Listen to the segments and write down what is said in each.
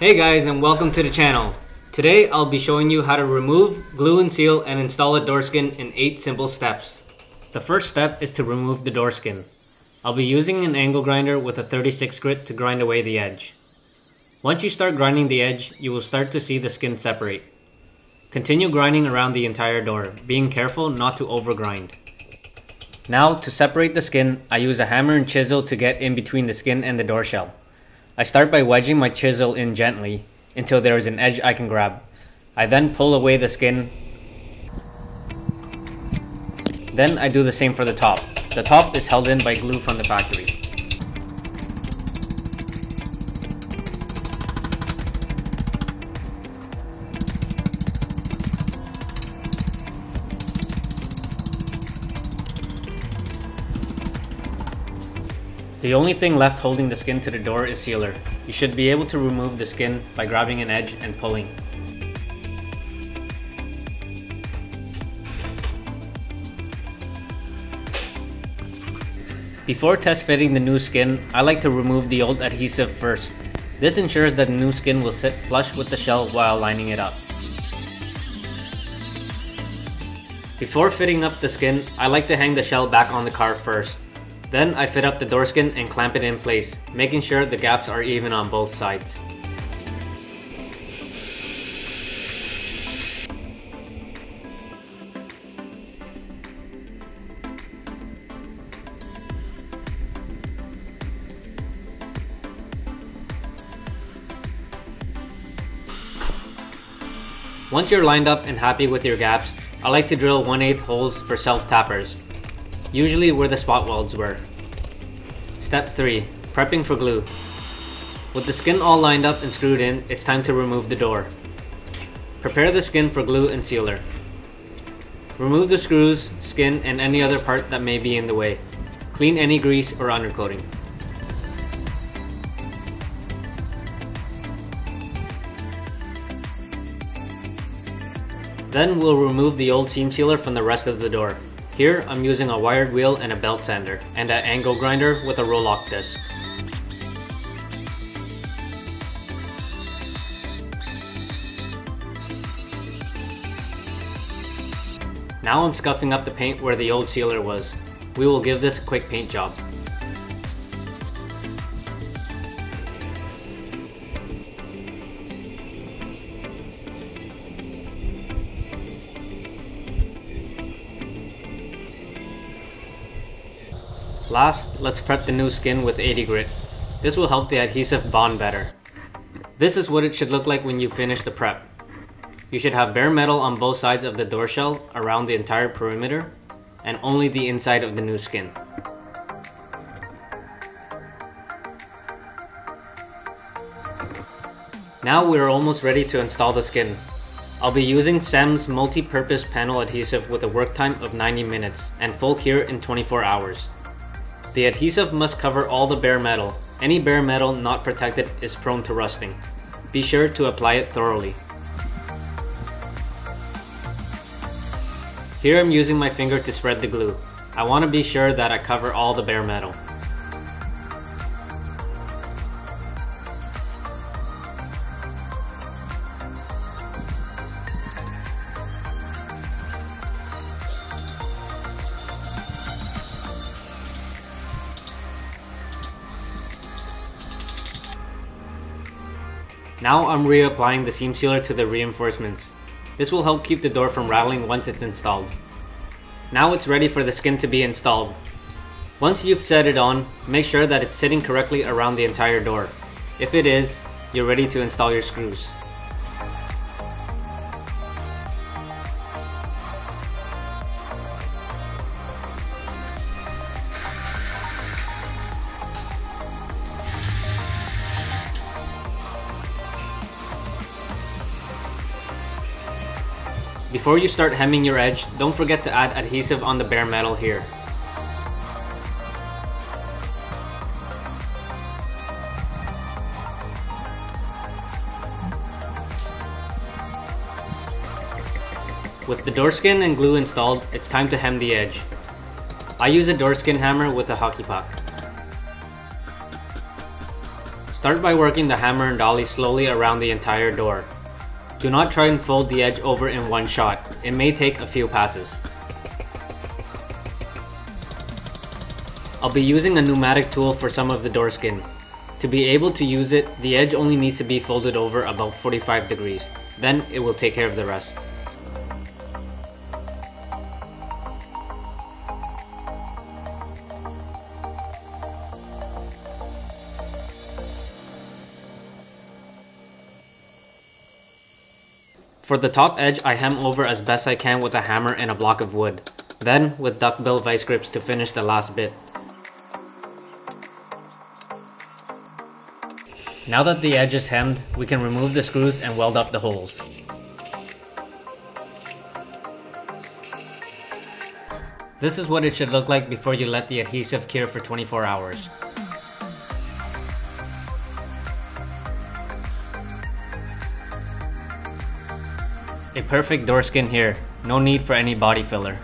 Hey guys, and welcome to the channel. Today I'll be showing you how to remove, glue and seal and install a door skin in 8 simple steps. The first step is to remove the door skin. I'll be using an angle grinder with a 36 grit to grind away the edge. Once you start grinding the edge, you will start to see the skin separate. Continue grinding around the entire door, being careful not to overgrind. Now, to separate the skin, I use a hammer and chisel to get in between the skin and the door shell. I start by wedging my chisel in gently until there is an edge I can grab. I then pull away the skin. Then I do the same for the top. The top is held in by glue from the factory. The only thing left holding the skin to the door is sealer. You should be able to remove the skin by grabbing an edge and pulling. Before test fitting the new skin, I like to remove the old adhesive first. This ensures that the new skin will sit flush with the shell while lining it up. Before fitting up the skin, I like to hang the shell back on the car first. Then I fit up the door skin and clamp it in place, making sure the gaps are even on both sides. Once you're lined up and happy with your gaps, I like to drill 1/8 holes for self-tappers, usually where the spot welds were. Step 3. Prepping for glue. With the skin all lined up and screwed in, it's time to remove the door. Prepare the skin for glue and sealer. Remove the screws, skin, and any other part that may be in the way. Clean any grease or undercoating. Then we'll remove the old seam sealer from the rest of the door. Here, I'm using a wired wheel and a belt sander, and an angle grinder with a roll-lock disc. Now I'm scuffing up the paint where the old sealer was. We will give this a quick paint job. Last, let's prep the new skin with 80 grit. This will help the adhesive bond better. This is what it should look like when you finish the prep. You should have bare metal on both sides of the door shell around the entire perimeter and only the inside of the new skin. Now we are almost ready to install the skin. I'll be using SEM's multi-purpose panel adhesive with a work time of 90 minutes and full cure in 24 hours. The adhesive must cover all the bare metal. Any bare metal not protected is prone to rusting. Be sure to apply it thoroughly. Here I'm using my finger to spread the glue. I want to be sure that I cover all the bare metal. Now I'm reapplying the seam sealer to the reinforcements. This will help keep the door from rattling once it's installed. Now it's ready for the skin to be installed. Once you've set it on, make sure that it's sitting correctly around the entire door. If it is, you're ready to install your screws. Before you start hemming your edge, don't forget to add adhesive on the bare metal here. With the door skin and glue installed, it's time to hem the edge. I use a door skin hammer with a hockey puck. Start by working the hammer and dolly slowly around the entire door. Do not try and fold the edge over in one shot. It may take a few passes. I'll be using a pneumatic tool for some of the door skin. To be able to use it, the edge only needs to be folded over about 45 degrees. Then it will take care of the rest. For the top edge, I hem over as best I can with a hammer and a block of wood. Then with duckbill vice grips to finish the last bit. Now that the edge is hemmed, we can remove the screws and weld up the holes. This is what it should look like before you let the adhesive cure for 24 hours. A perfect door skin here, no need for any body filler.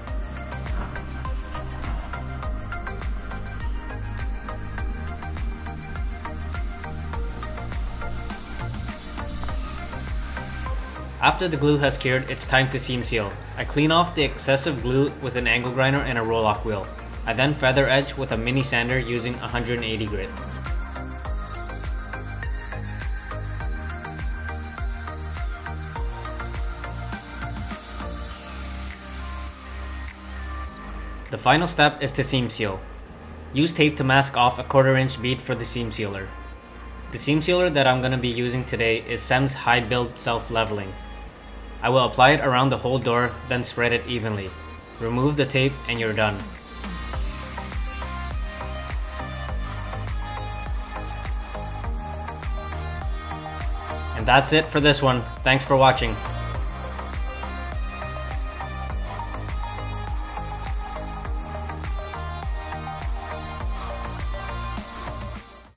After the glue has cured, it's time to seam seal. I clean off the excessive glue with an angle grinder and a roll-off wheel. I then feather edge with a mini sander using 180 grit. The final step is to seam seal. Use tape to mask off a 1/4 inch bead for the seam sealer. The seam sealer that I'm going to be using today is SEMS High Build Self-Leveling. I will apply it around the whole door, then spread it evenly. Remove the tape and you're done. And that's it for this one. Thanks for watching.